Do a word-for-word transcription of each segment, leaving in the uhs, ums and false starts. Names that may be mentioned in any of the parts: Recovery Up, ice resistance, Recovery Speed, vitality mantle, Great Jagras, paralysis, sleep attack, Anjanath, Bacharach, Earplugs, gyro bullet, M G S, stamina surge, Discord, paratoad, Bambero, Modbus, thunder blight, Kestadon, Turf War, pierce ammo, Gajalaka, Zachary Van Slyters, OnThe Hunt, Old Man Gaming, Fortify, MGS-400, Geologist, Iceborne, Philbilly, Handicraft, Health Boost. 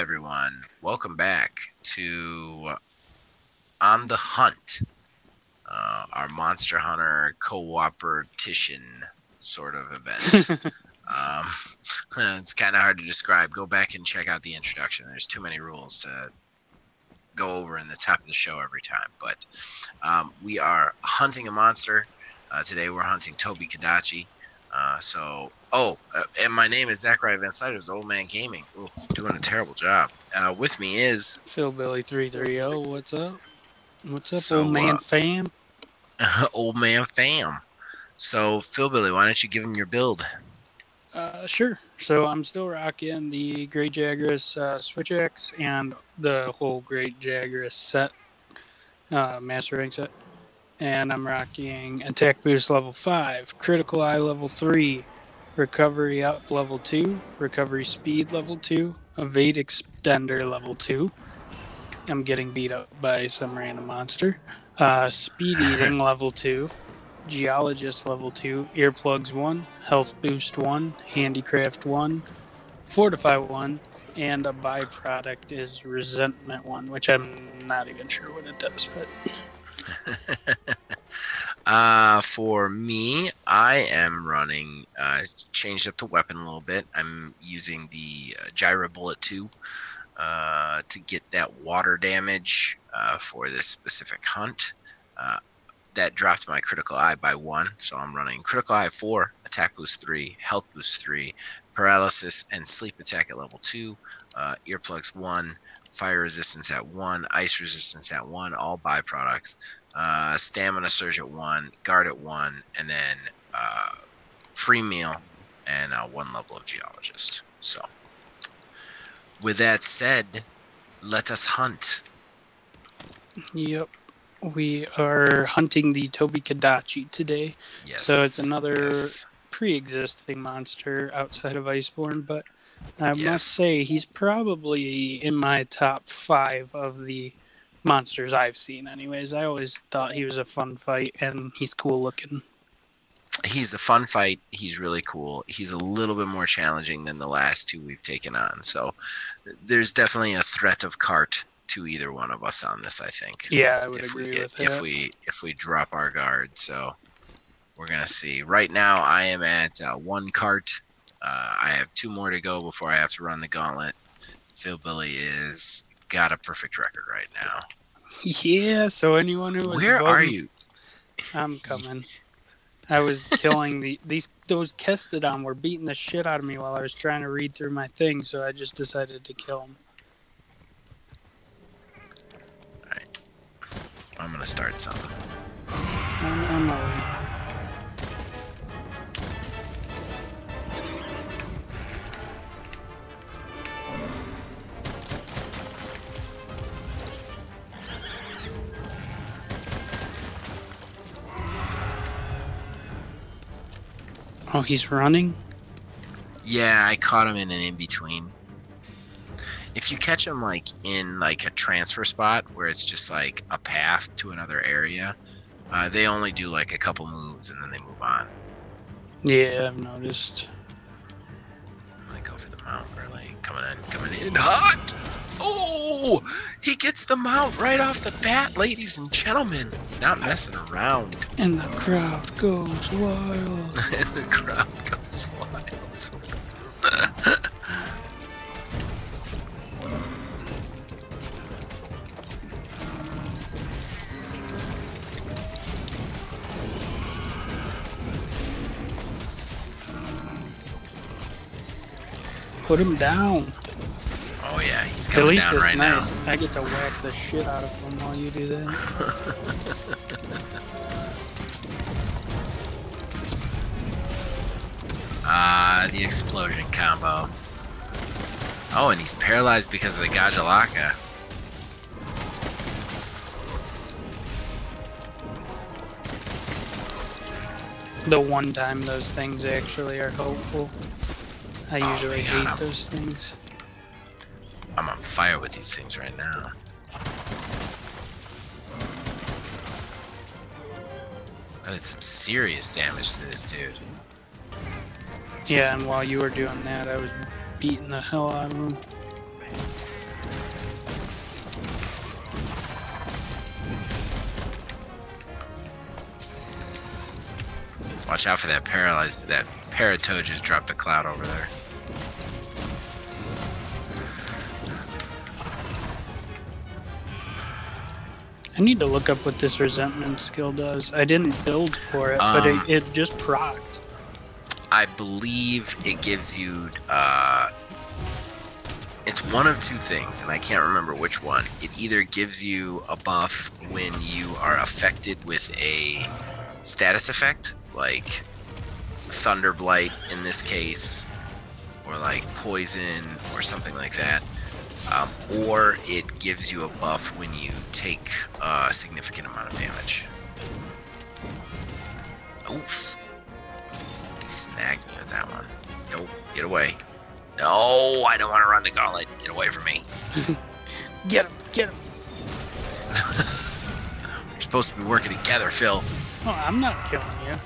everyone. Welcome back to On the Hunt, uh, our Monster Hunter cooperation sort of event. um, it's kind of hard to describe. Go back and check out the introduction. There's too many rules to go over in the top of the show every time. But um, we are hunting a monster. Uh, today we're hunting Tobi-Kadachi. Uh, so, oh, uh, and my name is Zachary Van Slyters, Old Man Gaming. Ooh, doing a terrible job. Uh, with me is Philbilly three thirty. What's up? What's up, so, Old Man uh, Fam? Old Man Fam. So, Philbilly, why don't you give him your build? Uh, sure. So, I'm still rocking the Great Jagras uh, Switch Axe and the whole Great Jagras set, uh, Master Rank set. And I'm rocking Attack Boost level five, Critical Eye level three, Recovery Up level two, Recovery Speed level two, Evade Extender level two. I'm getting beat up by some random monster. Uh, Speed Eating level two, Geologist level two, Earplugs one, Health Boost one, Handicraft one, Fortify one, and a byproduct is Resentment one, which I'm not even sure what it does, but... uh, for me, I am running, uh, changed up the weapon a little bit. I'm using the uh, gyro bullet two uh, to get that water damage uh, for this specific hunt. Uh, that dropped my critical eye by one, so I'm running critical eye four, attack boost three, health boost three, paralysis and sleep attack at level two, uh, earplugs one, fire resistance at one, ice resistance at one, all byproducts, uh, stamina surge at one, guard at one, and then uh, free meal and uh, one level of geologist. So, with that said, let us hunt. Yep, we are hunting the Tobi-Kadachi today. Yes. So it's another yes. pre-existing monster outside of Iceborne, but. I yes. must say, he's probably in my top five of the monsters I've seen anyways. I always thought he was a fun fight, and he's cool looking. He's a fun fight. He's really cool. He's a little bit more challenging than the last two we've taken on. So there's definitely a threat of cart to either one of us on this, I think. Yeah, I would if agree we, with if that. If we, if we drop our guard. So we're going to see. Right now, I am at uh, one cart. Uh, I have two more to go before I have to run the gauntlet. Philbilly is got a perfect record right now. Yeah, so anyone who was Where voting, are you? I'm coming. I was killing the these those Kestadon were beating the shit out of me while I was trying to read through my thing, so I just decided to kill them. Alright. I'm gonna start something. I'm, I'm over. Oh, he's running? Yeah, I caught him in an in-between. If you catch him, like, in, like, a transfer spot where it's just, like, a path to another area, uh, they only do, like, a couple moves and then they move on. Yeah, I've noticed. I'm gonna go for the mount early. Coming in, coming in hot! Oh! He gets the mount right off the bat, ladies and gentlemen. Not messing around. And the crowd goes wild. And the crowd goes wild. Put him down. Oh yeah, he's coming down right now. At least it's nice. I get to whack the shit out of him while you do that. Ah, uh, the explosion combo. Oh, and he's paralyzed because of the Gajalaka. The one time those things actually are helpful. I usually oh, hate those things. I'm on fire with these things right now. I did some serious damage to this dude. Yeah, and while you were doing that, I was beating the hell out of him. Watch out for that paralysis. That paratoad just dropped the cloud over there. I need to look up what this resentment skill does. I didn't build for it, um, but it, it just procced. I believe it gives you... Uh, it's one of two things, and I can't remember which one. It either gives you a buff when you are affected with a status effect, like thunder blight in this case, or like poison or something like that. Um, or it gives you a buff when you take a significant amount of damage. Oof. He snagged me with that one. Nope. Get away. No, I don't want to run the gauntlet. Get away from me. Get him. Get him. We're supposed to be working together, Phil. Oh, I'm not killing you.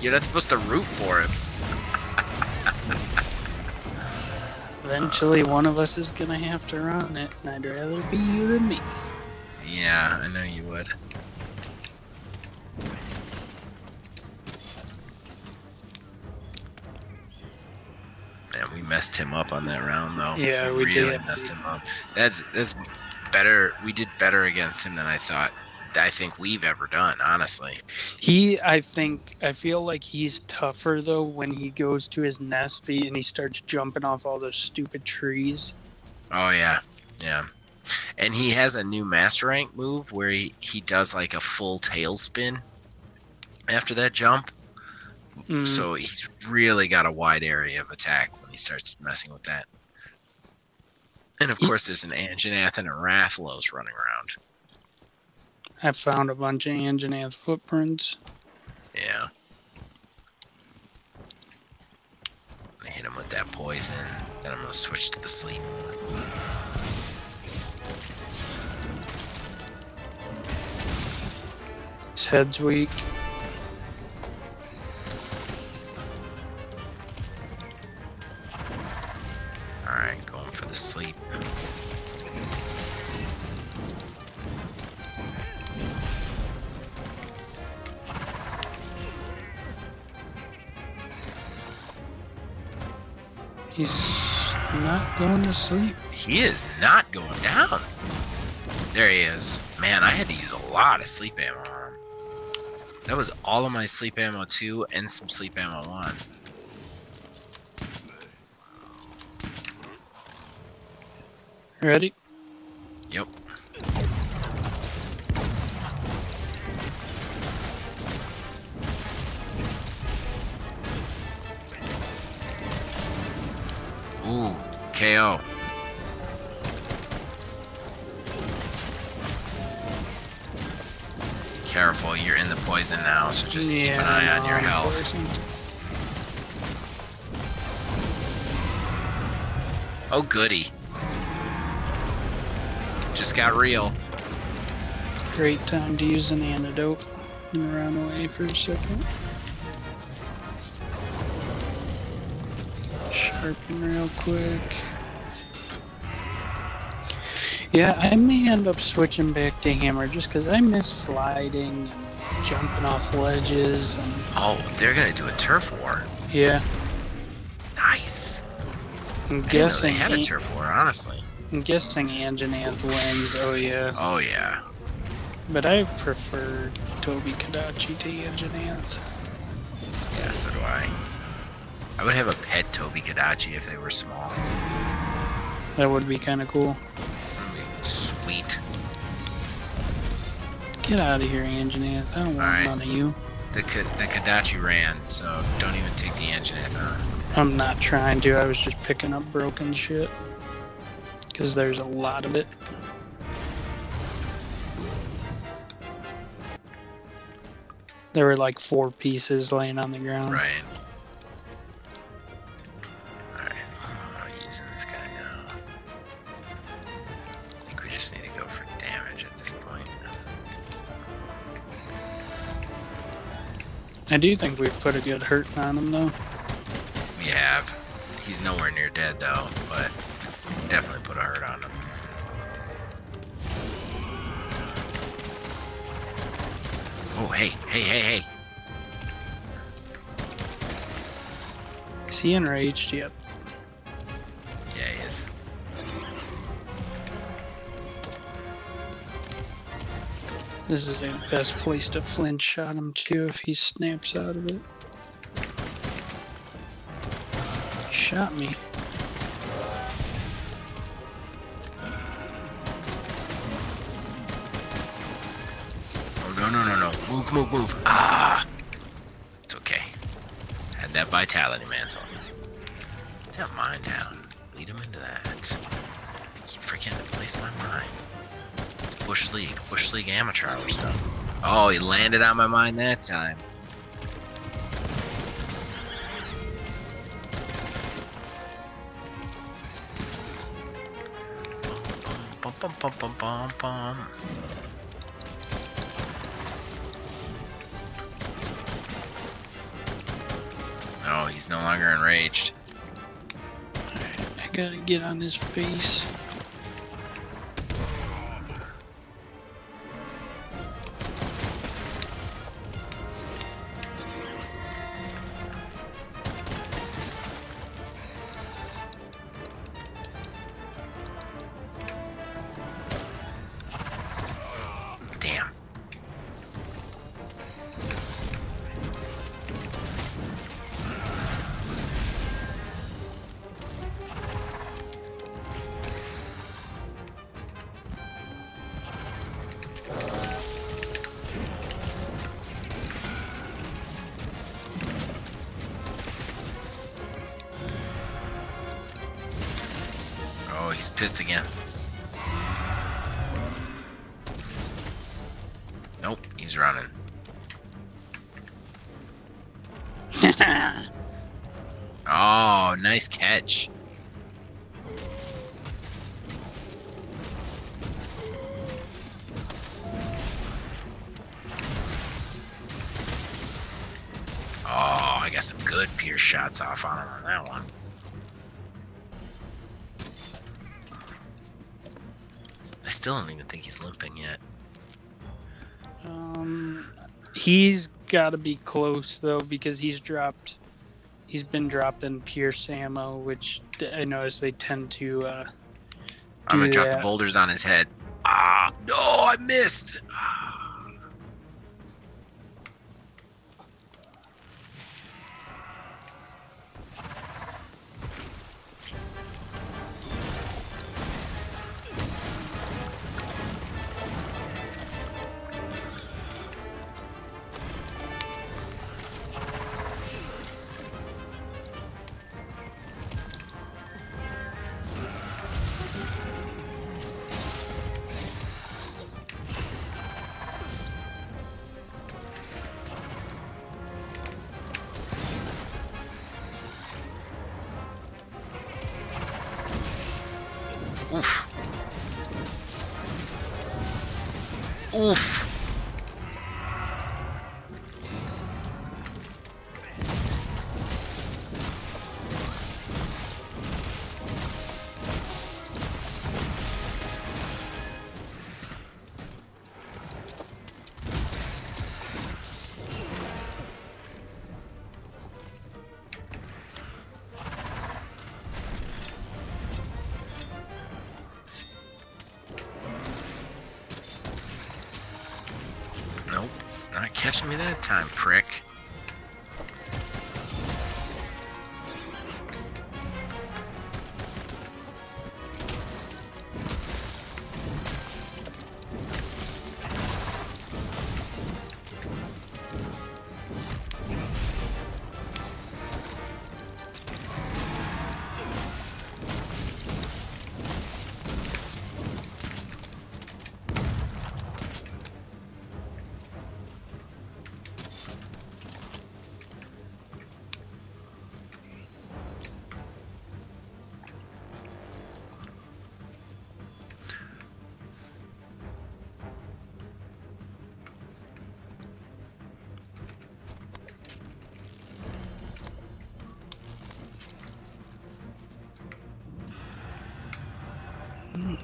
You're not supposed to root for him. Eventually, one of us is gonna have to run it, and I'd rather be you than me. Yeah, I know you would. Man, we messed him up on that round, though. Yeah, we, we really did. messed him up. That's that's better. We did better against him than I thought. I think we've ever done, honestly. He, I think, I feel like he's tougher though when he goes to his Nespy and he starts jumping off all those stupid trees. Oh yeah, yeah. And he has a new Master Rank move where he, he does like a full tailspin after that jump. Mm. So he's really got a wide area of attack when he starts messing with that. And of course there's an Anjanath and a Rathalos running around. I found a bunch of Anjanath footprints. Yeah. I'm gonna hit him with that poison, then I'm gonna switch to the sleep. His head's weak. Alright, going for the sleep. He's not going to sleep. He is not going down. There he is. Man, I had to use a lot of sleep ammo on. That was all of my sleep ammo two and some sleep ammo one. Ready? Yep. Ooh, K O. Careful, you're in the poison now, so just yeah, keep an eye on your health. Oh, goody. Just got real. Great time to use an antidote and run away for a second. Real quick. Yeah, I may end up switching back to hammer just because I miss sliding and jumping off ledges. And... Oh, they're gonna do a turf war. Yeah. Nice. I'm I guessing they had a turf war, honestly. I'm guessing Anjanath wins. Oh yeah. Oh yeah. But I prefer Tobi-Kadachi to Anjanath. Yeah, so do I. I would have a pet Tobi-Kadachi if they were small. That would be kind of cool. Sweet. Get out of here, Anjanath. I don't want none of you. The the Kadachi ran, so don't even take the Anjanath on. I'm not trying to. I was just picking up broken shit. Because there's a lot of it. There were like four pieces laying on the ground. Right. I do think we've put a good hurt on him, though. We have. He's nowhere near dead, though, but definitely put a hurt on him. Oh, hey, hey, hey, hey. Is he enraged? Yep. Yeah, he is. This is the best place to flinch at him too if he snaps out of it. He shot me. No, no, no, no. Move, move, move. Ah! It's okay. Had that vitality mantle. Get that mine down. Lead him into that. Keep forgetting to place my mine. It's Bush League. Bush League amateur hour stuff. Oh, he landed on my mine that time. Bum, bum, bum, bum, bum, bum, bum. Oh, he's no longer enraged. Alright, I gotta get on his face. He's pissed again. Nope, he's running. Oh, nice catch. Oh, I got some good pierce shots off on him on that one. I still don't even think he's limping yet. Um, he's got to be close though, because he's dropped. He's been dropping pierce ammo, which I notice they tend to. Uh, I'm gonna that. drop the boulders on his head. Ah, no, I missed. Ah. Oof. Oof. Catching me that time, prick.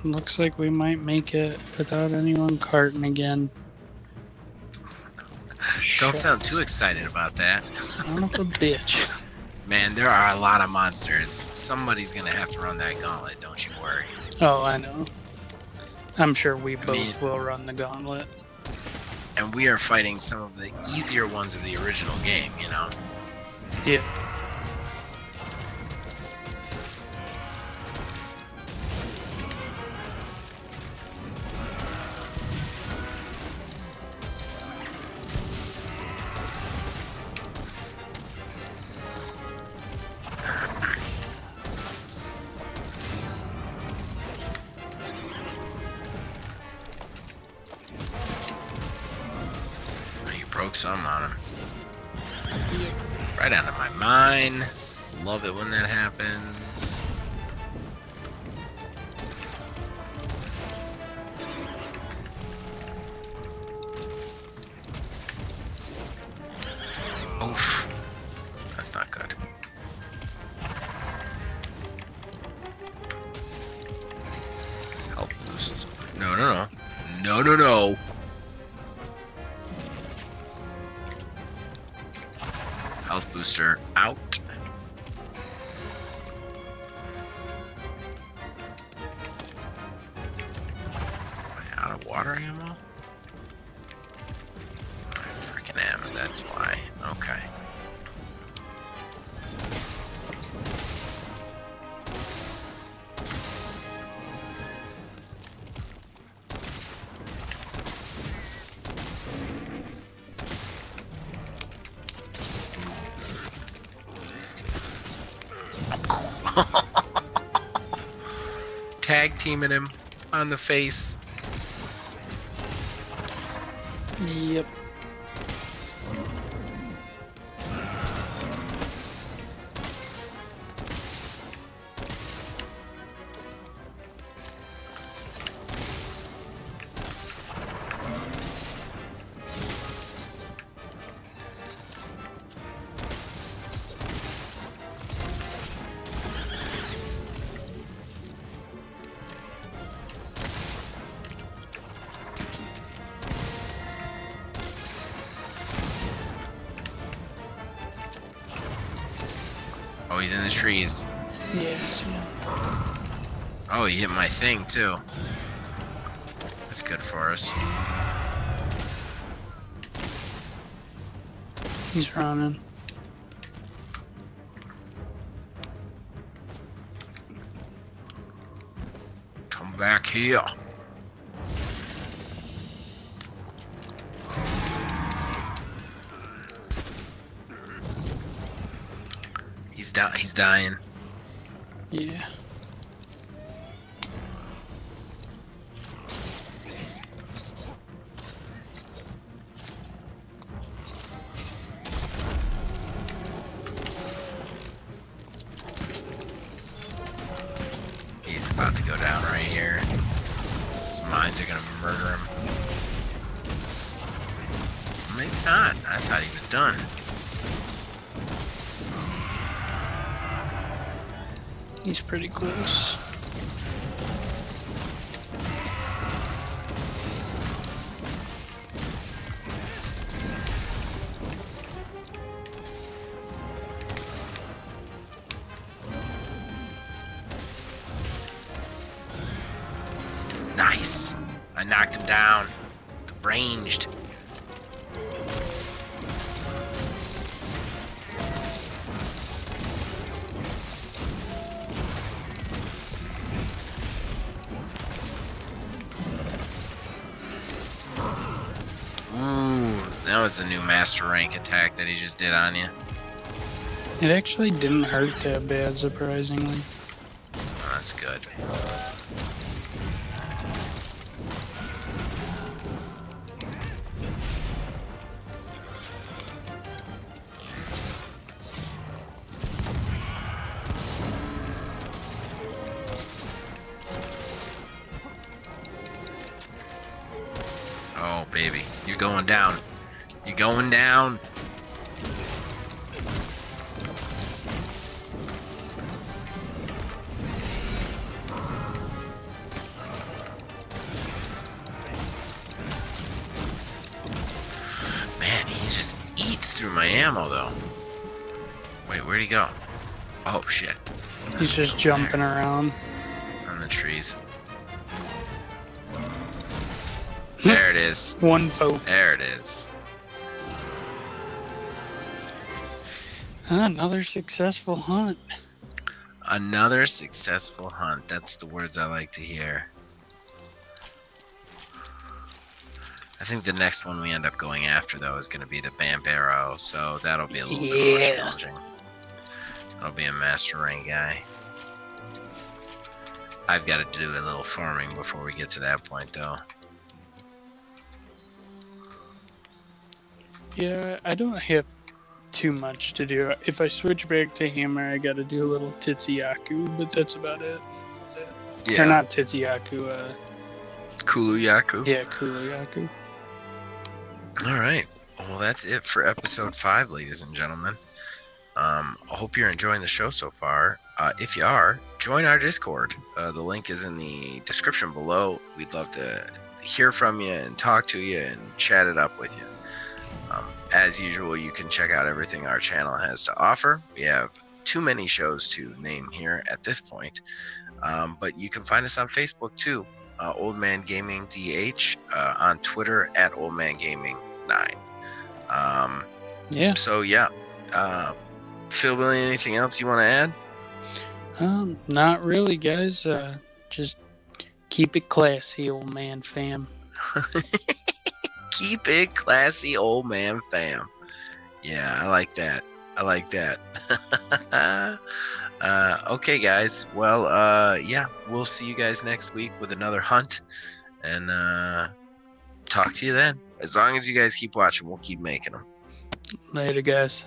Looks like we might make it without anyone carting again. Don't sound too excited about that. Son of a bitch. Man, there are a lot of monsters. Somebody's gonna have to run that gauntlet, don't you worry. Oh, I know. I'm sure we both I mean, will run the gauntlet. And we are fighting some of the easier ones of the original game, you know? Yeah. Some on him. Right out of my mind. Love it when that happens. Oof. That's not good. Health boost. No, no, no. No, no, no. Booster out. Am I out of water ammo? I freaking am, that's why. Okay. Tag teaming him on the face. Yep. He's in the trees. Yes. Oh, he hit my thing too. That's good for us. He's running. Come back here. He's, di he's dying. Yeah. He's about to go down right here. His mines are gonna murder him. Maybe not. I thought he was done. He's pretty close. Nice. I knocked him down. Ranged. That was the new Master Rank attack that he just did on you. It actually didn't hurt that bad, surprisingly. Oh, that's good. Oh, baby. You're going down. You're going down. Man, he just through my ammo, though. Wait, where'd he go? Oh, shit. He's just jumping there. around. On the trees. There it is. One boat. There it is. Another successful hunt. Another successful hunt. That's the words I like to hear. I think the next one we end up going after, though, is going to be the Bambero, so that'll be a little yeah. bit more challenging. That'll be a Master Rank guy. I've got to do a little farming before we get to that point, though. Yeah, I don't have too much to do. If I switch back to hammer, I got to do a little Titsuyaku, but that's about it. Yeah. Or not Titsuyaku, uh... Kulu-yaku. Yeah, Kulu-yaku. Alright, well that's it for episode five, ladies and gentlemen. Um, I hope you're enjoying the show so far. Uh, if you are, join our Discord. Uh, the link is in the description below. We'd love to hear from you and talk to you and chat it up with you. Um, as usual, you can check out everything our channel has to offer. We have too many shows to name here at this point, um, but you can find us on Facebook too. Uh, Old Man Gaming D H, uh, on Twitter at Old Man Gaming nine. Um, yeah. So yeah, uh, Phil, Billy, anything else you want to add? Um, not really, guys. Uh, just keep it classy, Old Man fam. Keep it classy, Old Man fam. Yeah, I like that. I like that. uh, okay, guys. Well, uh, yeah, we'll see you guys next week with another hunt. And uh, talk to you then. As long as you guys keep watching, we'll keep making them. Later, guys.